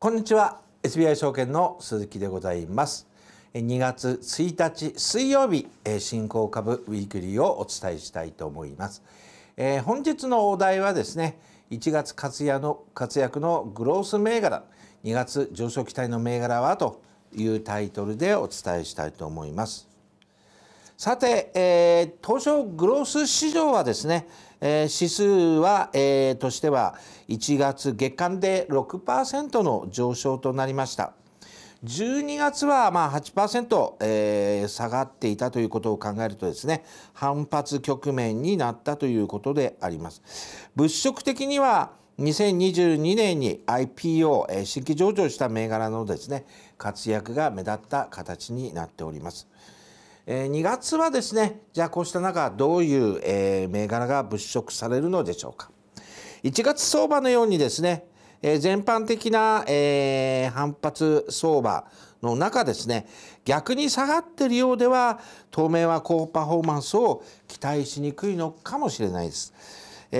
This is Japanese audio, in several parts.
こんにちは、 SBI 証券の鈴木でございます。2月1日水曜日、新興株ウィークリーをお伝えしたいと思います。本日のお題はですね、1月活躍のグロース銘柄、2月上昇期待の銘柄はというタイトルでお伝えしたいと思います。さて、東証グロース市場はですね、指数は、としては1月月間で 6% の上昇となりました。12月はまあ 8% 下がっていたということを考えるとですね、反発局面になったということであります。物色的には2022年に IPO 新規上場した銘柄のですね活躍が目立った形になっております。2月はですね、じゃあこうした中どういう銘柄が物色されるのでしょうか。1月相場のようにですね、全般的な反発相場の中ですね、逆に下がっているようでは当面は高パフォーマンスを期待しにくいのかもしれないです。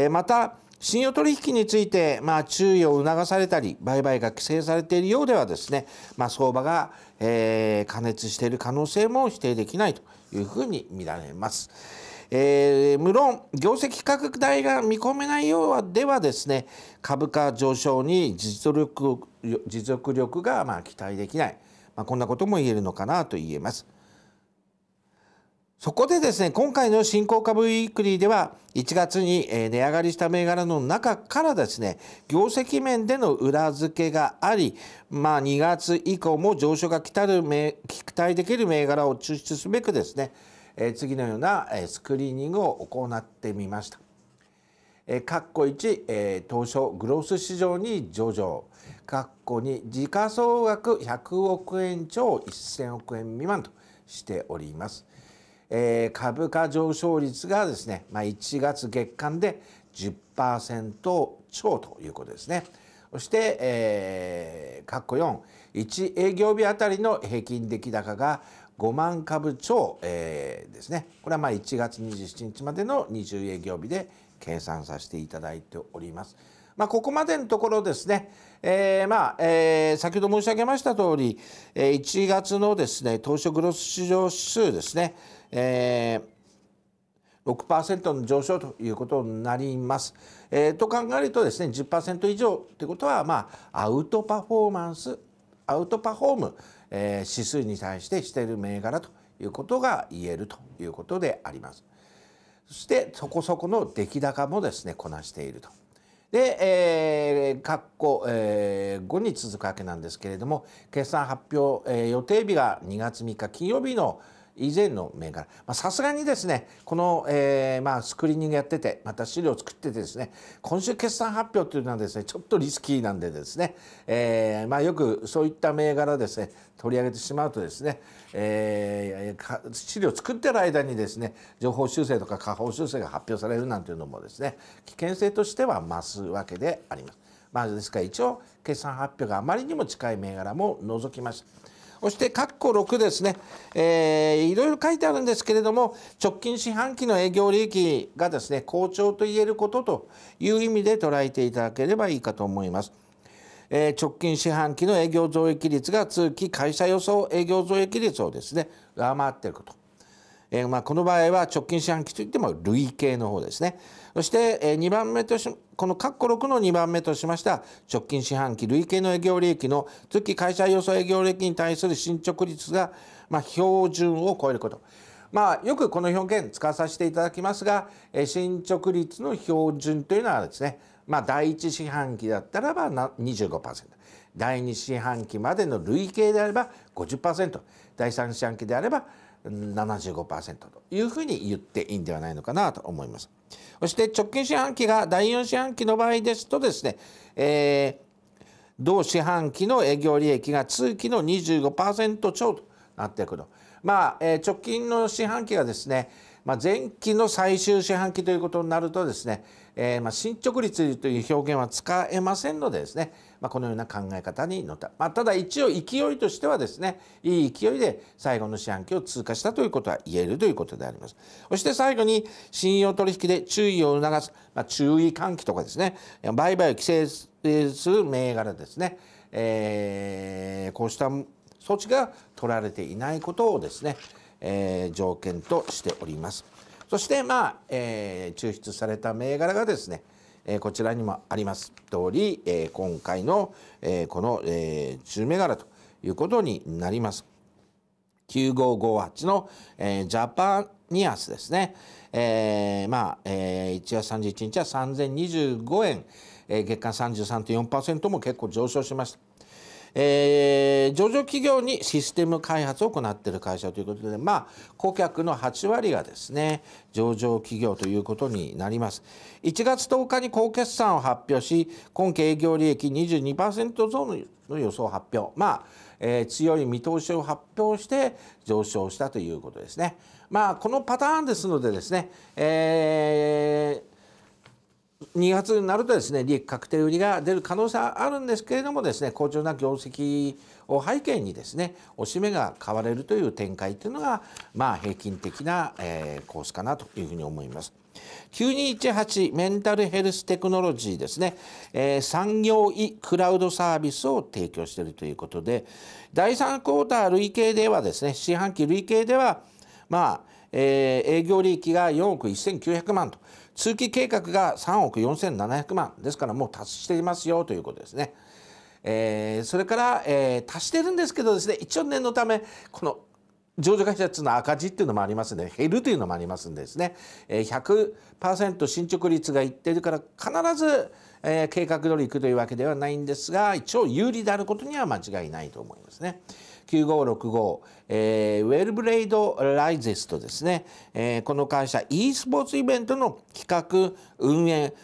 また信用取引について、注意を促されたり売買が規制されているようではですね、相場が、過熱している可能性も否定できないというふうに見られます。無論業績拡大が見込めないようではですね、株価上昇に持続力が期待できない、こんなことも言えるのかなと言えます。そこでですね、今回の新興株ウィークリーでは1月に値上がりした銘柄の中からですね、業績面での裏付けがあり、2月以降も上昇が期待できる銘柄を抽出すべくですね、次のようなスクリーニングを行ってみました。1、東証グロース市場に上場。2、時価総額100億円超1000億円未満としております。株価上昇率がですね、1月月間で 10% 超ということですね。そして、4、1営業日あたりの平均出来高が5万株超、ですね。これは1月27日までの20営業日で計算させていただいております。ここまでのところですね、先ほど申し上げました通り、1月のですね、東証グロース市場指数ですね、6% の上昇ということになります。と考えるとですね、10% 以上ということは、アウトパフォーム指数に対してしている銘柄ということが言えるということであります。そしてそこそこの出来高もですね、こなしていると。で、5に続くわけなんですけれども、決算発表、予定日が2月3日金曜日の以前の銘柄、さすがにですねこの、スクリーニングやってて、また資料を作っててですね、今週決算発表というのはですねちょっとリスキーなんでですね、よくそういった銘柄ですね取り上げてしまうとですね、資料を作ってる間にですね情報修正とか下方修正が発表されるなんていうのもですね危険性としては増すわけであります。ですから一応決算発表があまりにも近い銘柄も除きました。そして6ですね、いろいろ書いてあるんですけれども、直近四半期の営業利益がですね好調と言えることという意味で捉えていただければいいかと思います。直近四半期の営業増益率が通期会社予想営業増益率をですね上回っていること、この場合は直近四半期といっても累計の方ですね。そして2番目としこの6の2番目としました直近四半期累計の営業利益の通期会社予想営業利益に対する進捗率が標準を超えること、よくこの表現使わさせていただきますが、進捗率の標準というのはですね、第1四半期だったらば 25%、 第2四半期までの累計であれば 50%、 第3四半期であれば 75% というふうに言っていいんではないのかなと思います。そして直近四半期が第4四半期の場合ですとですね、同四半期の営業利益が通期の 25% 超となっていること、直近の四半期がですね、前期の最終四半期ということになるとですね、進捗率という表現は使えませんのでですね、このような考え方にのった、ただ一応勢いとしてはですねいい勢いで最後の四半期を通過したということは言えるということであります。そして最後に信用取引で注意を促す、注意喚起とかですね、売買を規制する銘柄ですね、こうした措置が取られていないことをですね、条件としております。そして抽出された銘柄がですね、こちらにもあります通り、今回のこの10銘柄ということになります。9558のジャパニアスですね。1月31日は3025円、月間 33.4% も結構上昇しました。上場企業にシステム開発を行っている会社ということで、顧客の8割がですね上場企業ということになります。1月10日に高決算を発表し、今期営業利益 22% 増の予想を発表、強い見通しを発表して上昇したということですね。このパターンですのでですね、2月になるとですね、利益確定売りが出る可能性はあるんですけれどもですね、好調な業績を背景にですね、押し目が買われるという展開というのが平均的なコースかなというふうに思います。9218メンタルヘルステクノロジーですね、産業医クラウドサービスを提供しているということで、第3クォーター累計ではですね、四半期累計では営業利益が4億1900万と。通期計画が3億4700万ですから、もう達していますよということですね。それから、達してるんですけどですね、一応念のためこの上場会社の赤字っていうのもありますので、減るというのもありますんでですね、100% 進捗率がいっているから必ず、計画通りいくというわけではないんですが、一応有利であることには間違いないと思いますね。9565、ウェルブレイドライゼストですね、この会社 e スポーツイベントの企画運営、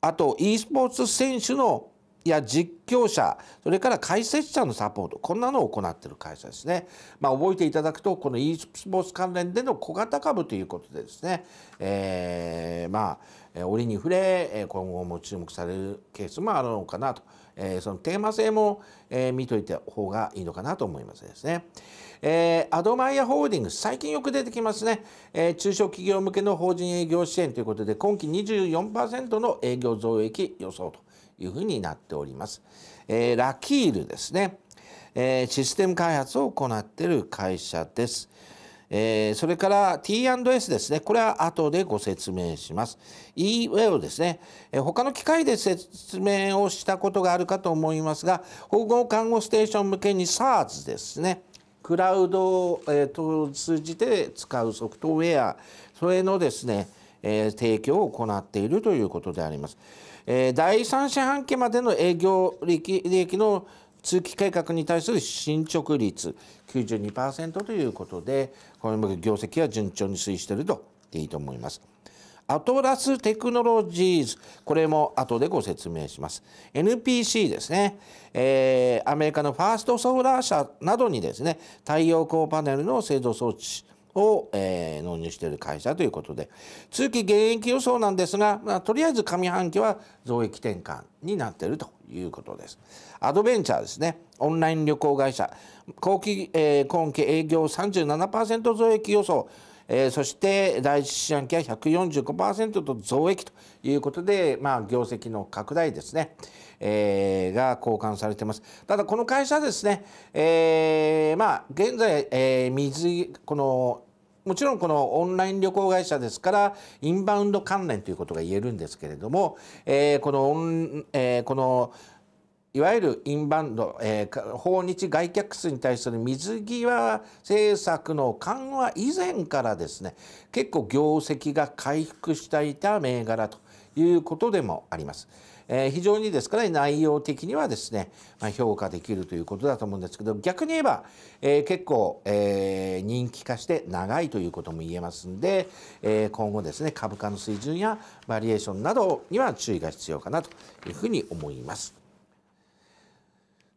あと e スポーツ選手のや実況者、それから解説者のサポート、こんなのを行っている会社ですね。覚えていただくと、この e スポーツ関連での小型株ということでですね、折に触れ今後も注目されるケースもあるのかなと、そのテーマ性も見といた方がいいのかなと思いますですね。アドマイヤホールディングス、最近よく出てきますね。中小企業向けの法人営業支援ということで、今期 24% の営業増益予想というふうになっております。ラキールですね、システム開発を行っている会社です。それから T&S ですね、これは後でご説明します。 e-Well ですね、他の機会で説明をしたことがあるかと思いますが、訪問看護ステーション向けに SaaS ですね、クラウドを通じて使うソフトウェア、それのですね提供を行っているということであります。第3四半期までの営業利益の通期計画に対する進捗率 92% ということで、この業績は順調に推移しているといいと思います。アトラステクノロジーズ、これも後でご説明します。 NPC ですね、アメリカのファーストソーラー社などにですね、太陽光パネルの製造装置を納入している会社ということで、通期減益予想なんですが、とりあえず上半期は増益転換になっているということです。アドベンチャーですね、オンライン旅行会社、今期営業 37% 増益予想、そして第一四半期は 145% と増益ということで、業績の拡大ですね、が交換されています。ただこの会社ですね、現在、このもちろんこのオンライン旅行会社ですからインバウンド関連ということが言えるんですけれども、このいわゆるインバウンド、訪日外客数に対する水際政策の緩和以前からですね、結構業績が回復していた銘柄ということでもあります。非常にですから、内容的にはですね、評価できるということだと思うんですけど、逆に言えば、結構、人気化して長いということも言えますんで、今後ですね、株価の水準やバリエーションなどには注意が必要かなというふうに思います。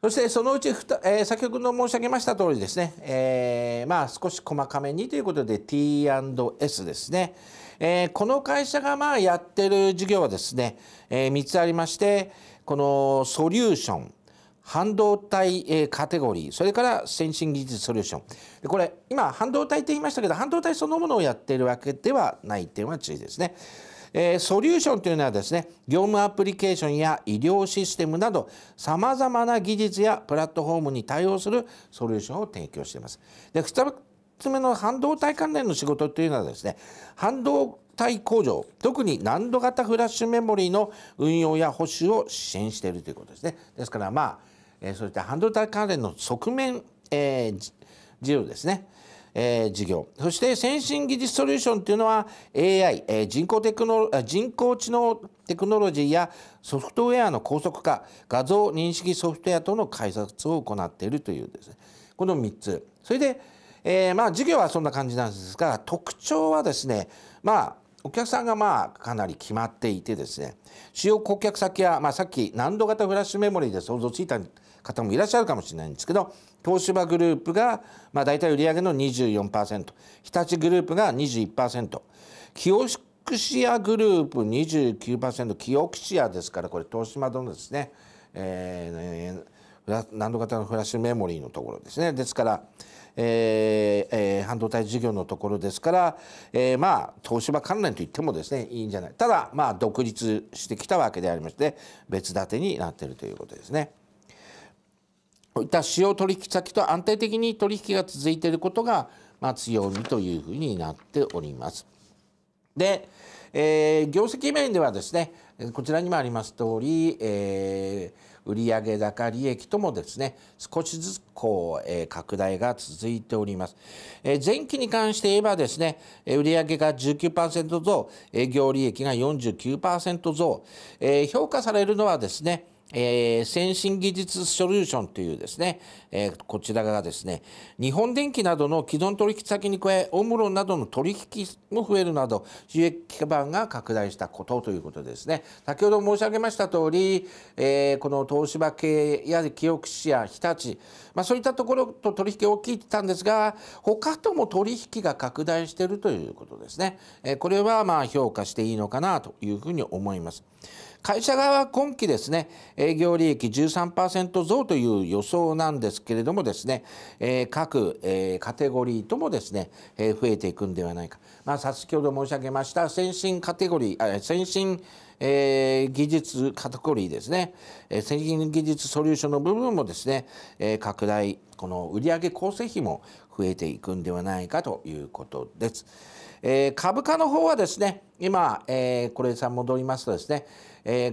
そしてそのうち、先ほど申し上げました通りですね、少し細かめにということで T&S ですね、この会社がやってる事業はですね、3つありまして、このソリューション、半導体カテゴリー、それから先進技術ソリューション、これ今半導体って言いましたけど、半導体そのものをやっているわけではない点は注意ですね。ソリューションというのはですね、業務アプリケーションや医療システムなどさまざまな技術やプラットフォームに対応するソリューションを提供しています。で、2つ目の半導体関連の仕事というのはですね、半導体工場、特に難度型フラッシュメモリーの運用や保守を支援しているということですね。ですからそういった半導体関連の側面、事業ですね、事業、そして先進技術ソリューションというのは AI、人工知能テクノロジーやソフトウェアの高速化、画像認識ソフトウェアとの開発を行っているというですね、この3つ。それで、事業はそんな感じなんですが、特徴はですね、お客さんがかなり決まっていてですね、主要顧客先は、さっき難度型フラッシュメモリーで想像ついた方もいらっしゃるかもしれないんですけど、東芝グループが大体売上の 24%、 日立グループが 21%、 キオクシアグループ 29%、 キオクシアですからこれ東芝のですね、難度型のフラッシュメモリーのところですね。ですから半導体事業のところですから、東芝関連といってもですね、いいんじゃない。ただ独立してきたわけでありまして、別立てになっているということですね。こういった主要取引先と安定的に取引が続いていることが、強みというふうになっております。で、業績面ではですね、こちらにもあります通り、売上高利益ともですね、少しずつ拡大が続いております。前期に関して言えばですね、売上が 19% 増、営業利益が 49% 増、評価されるのはですね、先進技術ソリューションというですね、こちらがですね、日本電機などの既存取引先に加え、オムロンなどの取引も増えるなど、収益基盤が拡大したことということですね。先ほど申し上げました通り、この東芝系や清串や日立、そういったところと取引を聞いてたんですが、他とも取引が拡大しているということですね。これは評価していいのかなというふうに思います。会社側は今期ですね、営業利益 13% 増という予想なんですけれどもですね、各カテゴリーともですね、増えていくんではないか。先ほど申し上げました先進カテゴリー、先進技術カテゴリーですね、先進技術ソリューションの部分もですね、拡大、この売上構成比も増えていくんではないかということです。株価の方はですね、今、これさん戻りますとですね、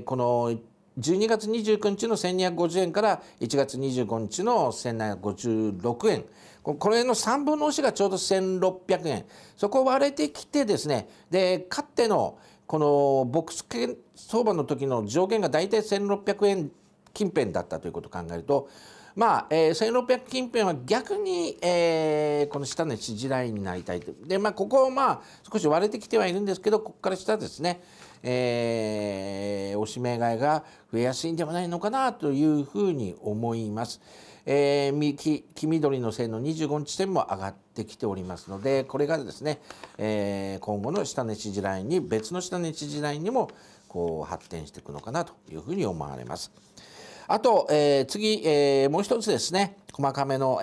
この12月29日の 1,250 円から1月25日の 1,756 円、これの3分の1がちょうど 1,600 円、そこを割れてきてですね、でかつてのこのボックス相場の時の上限が大体 1,600 円近辺だったということを考えると、1600近辺は逆に、この下の支持ラインになりたいと。で、ここを少し割れてきてはいるんですけど、ここから下ですね、押し目買いが増えやすいんではないのかなというふうに思います。黄緑の線の25日線も上がってきておりますので、これがですね、今後の下値支持ラインに、別の下値支持ラインにも発展していくのかなというふうに思われます。あと、次、もう一つですね、細かめの、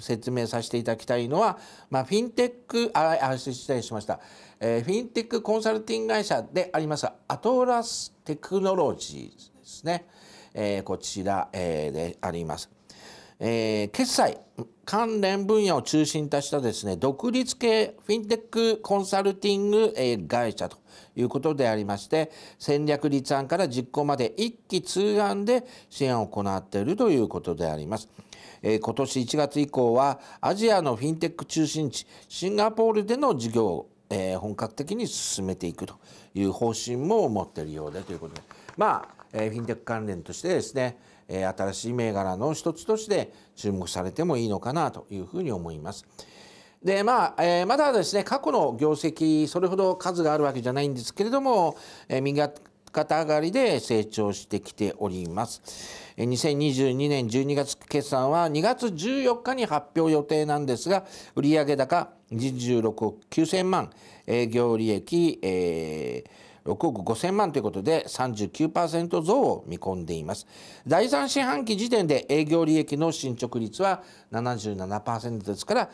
説明させていただきたいのは、フィンテック、失礼しました、フィンテックコンサルティング会社でありますアトラステクノロジーですね、こちら、であります。決済関連分野を中心としたですね、独立系フィンテックコンサルティング会社ということでありまして、戦略立案から実行まで一期通案で支援を行っているということであります。今年1月以降はアジアのフィンテック中心地シンガポールでの事業を本格的に進めていくという方針も持っているようでということで、フィンテック関連としてですね、新しい銘柄の一つとして注目されてもいいのかなというふうに思います。で、まだですね、過去の業績それほど数があるわけじゃないんですけれども、右肩上がりで成長してきております。2022年12月決算は2月14日に発表予定なんですが、売上高26億9000万、営業利益、6億5000万ということで 39% 増を見込んでいます。第3四半期時点で営業利益の進捗率は 77% ですから、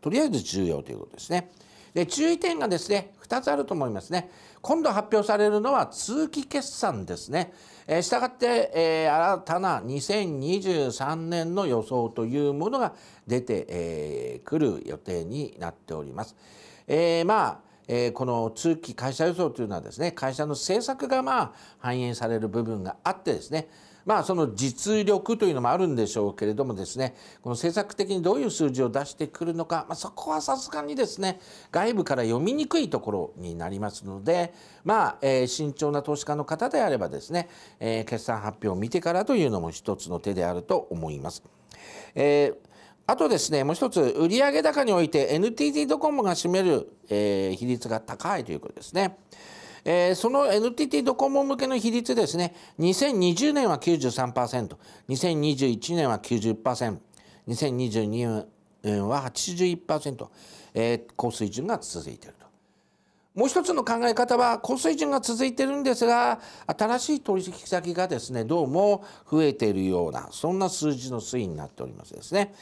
とりあえず重要ということですね。で、注意点がですね2つあると思いますね。今度発表されるのは通期決算ですね。したがって、新たな2023年の予想というものが出て、くる予定になっております。この通期会社予想というのはですね、会社の政策が反映される部分があってですね、その実力というのもあるんでしょうけれどもですね、この政策的にどういう数字を出してくるのか、そこはさすがにですね外部から読みにくいところになりますので、慎重な投資家の方であればですね、決算発表を見てからというのも一つの手であると思います。あとですね、もう一つ、売上高において NTT ドコモが占める、比率が高いということですね。その NTT ドコモ向けの比率ですね、2020年は 93%、2021年は 90%、2022年は 81%、高水準が続いていると。もう一つの考え方は、高水準が続いているんですが、新しい取引先がですねどうも増えているような、そんな数字の推移になっておりますですね。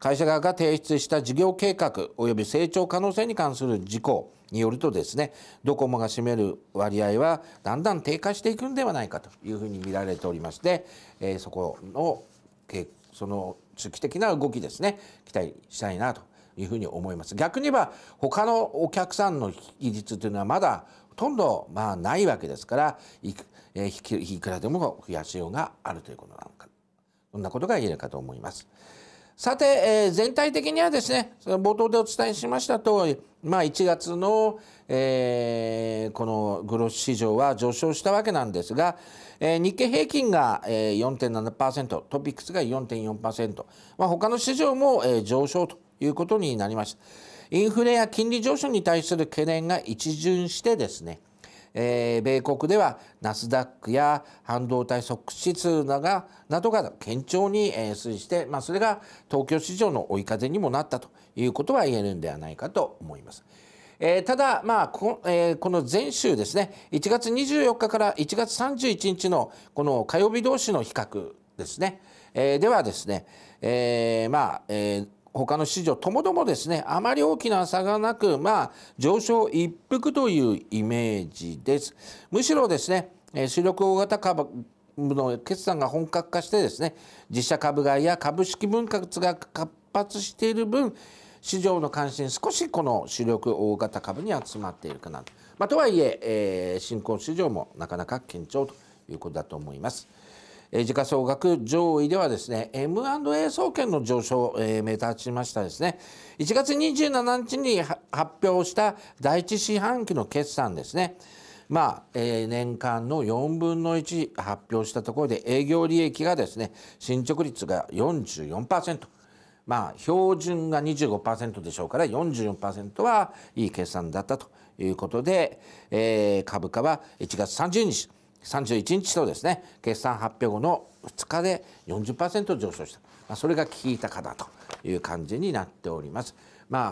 会社側が提出した事業計画及び成長可能性に関する事項によるとですね、ドコモが占める割合はだんだん低下していくんではないかというふうに見られておりまして、その中期的な動きですね期待したいなというふうに思います。逆に言えば他のお客さんの比率というのはまだほとんどないわけですから、いくらでも増やしようがあるということなのか、そんなことが言えるかと思います。さて、全体的にはですね冒頭でお伝えしました通り、1月の、このグロース市場は上昇したわけなんですが、日経平均が 4.7%、トピックスが 4.4%、他の市場も、上昇ということになりました。インフレや金利上昇に対する懸念が一巡してですね、米国ではナスダックや半導体促進指数などが堅調に推移して、それが東京市場の追い風にもなったということは言えるんではないかと思います。ただ、この前週ですね、1月24日から1月31日のこの火曜日同士の比較ですね、ではですね、他の市場ともどもですねあまり大きな差がなく、上昇一服というイメージです。むしろですね主力大型株の決算が本格化してですね、自社株買いや株式分割が活発している分、市場の関心少しこの主力大型株に集まっているかなと、とはいえ新興市場もなかなか堅調ということだと思います。時価総額上位ではですね M&A 総研の上昇、目立ちましたですね。1月27日に発表した第一四半期の決算ですね、年間の4分の1発表したところで、営業利益がですね進捗率が 44%、標準が 25% でしょうから 44% はいい決算だったということで、株価は1月30日31日とですね決算発表後の2日で 40% 上昇した、それが効いたかなという感じになっております。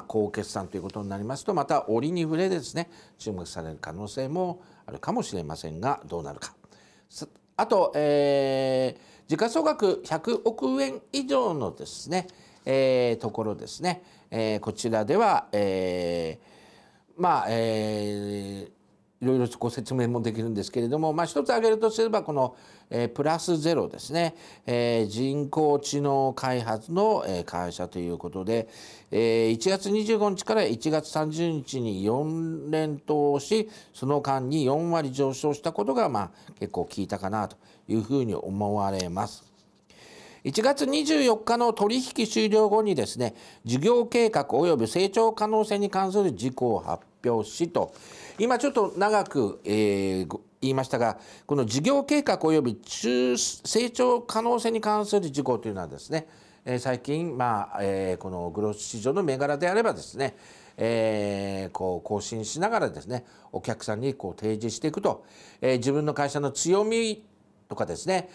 好決算ということになりますと、また折に触れですね注目される可能性もあるかもしれませんが、どうなるか。あと、時価総額100億円以上のですね、ところですね、こちらでは、いろいろご説明もできるんですけれども、一つ挙げるとすればこの、プラスゼロですね、人工知能開発の、会社ということで、1月25日から1月30日に4連投し、その間に4割上昇したことが、結構効いたかなというふうに思われます。1月24日の取引終了後にですね、事業計画及び成長可能性に関する事項を発表しと、今ちょっと長く、言いましたが、この事業計画及び成長可能性に関する事項というのはですね、最近、このグロース市場の銘柄であればですね、更新しながらですねお客さんに提示していくと、自分の会社の強みとかですね、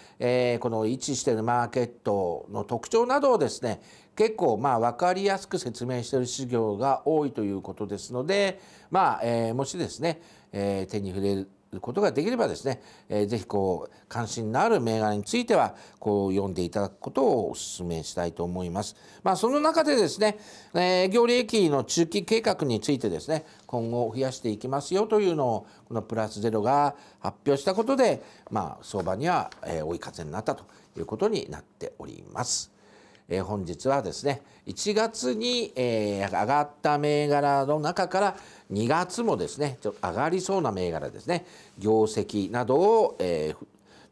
この位置しているマーケットの特徴などをですね結構分かりやすく説明している事業が多いということですので、もしですね、手に触れことができればですね、ぜひこう関心のある銘柄についてはこう読んでいただくことをお勧めしたいと思います。まあその中でですね、業利益の中期計画についてですね、今後増やしていきますよというのをこのプラスゼロが発表したことで、まあ相場には追い風になったということになっております。本日はですね1月に上がった銘柄の中から2月もですねちょっと上がりそうな銘柄ですね、業績などを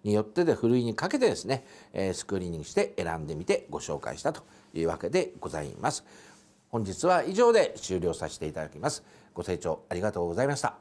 によってでふるいにかけてですねスクリーニングして選んでみてご紹介したというわけでございます。本日は以上で終了させていただきます。ご清聴ありがとうございました。